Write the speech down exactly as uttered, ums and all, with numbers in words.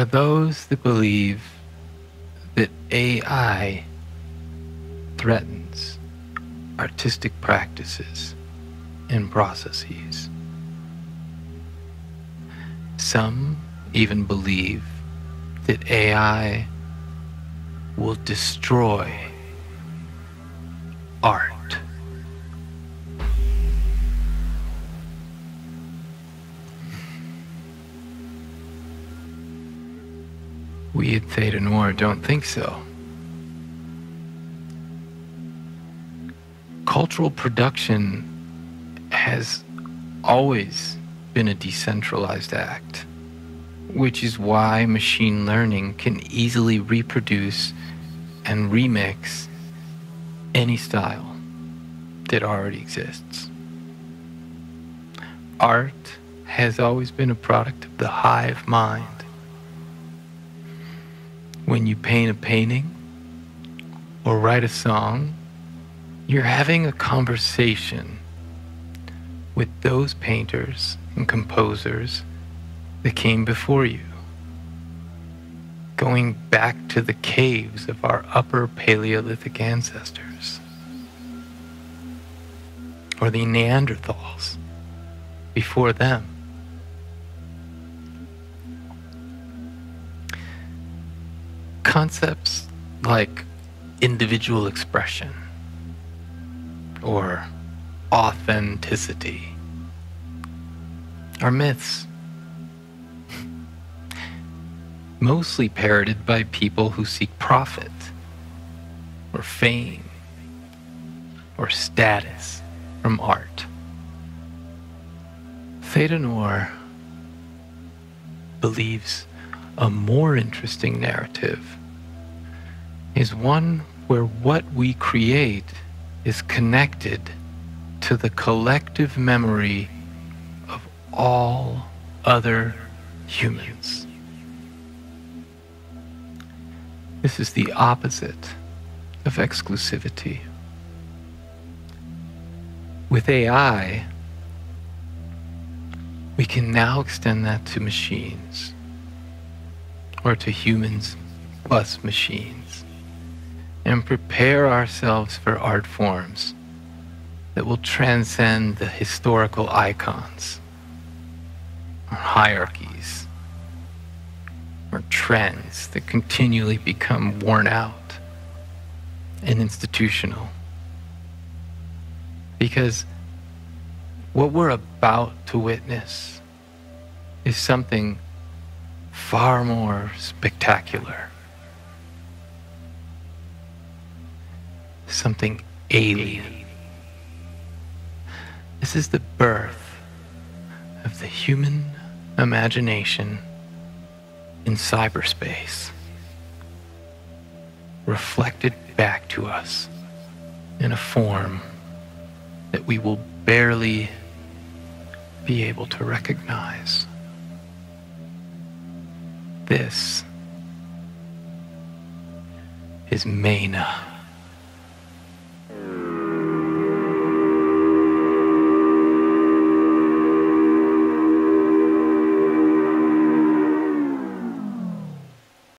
are those that believe that A I threatens artistic practices and processes. Some even believe that A I will destroy art. We at Theta Noir don't think so. Cultural production has always been a decentralized act, which is why machine learning can easily reproduce and remix any style that already exists. Art has always been a product of the hive mind. When you paint a painting or write a song, you're having a conversation with those painters and composers that came before you, going back to the caves of our upper Paleolithic ancestors, or the Neanderthals before them. Concepts like individual expression or authenticity are myths, mostly parroted by people who seek profit, or fame, or status from art. Theta Noir believes a more interesting narrative is one where what we create is connected to the collective memory of all other humans. This is the opposite of exclusivity. With A I, we can now extend that to machines, or to humans plus machines, and prepare ourselves for art forms that will transcend the historical icons, or hierarchies, or trends that continually become worn out and institutional. Because what we're about to witness is something far more spectacular, something alien. This is the birth of the human imagination in cyberspace, reflected back to us in a form that we will barely be able to recognize. This is MENA.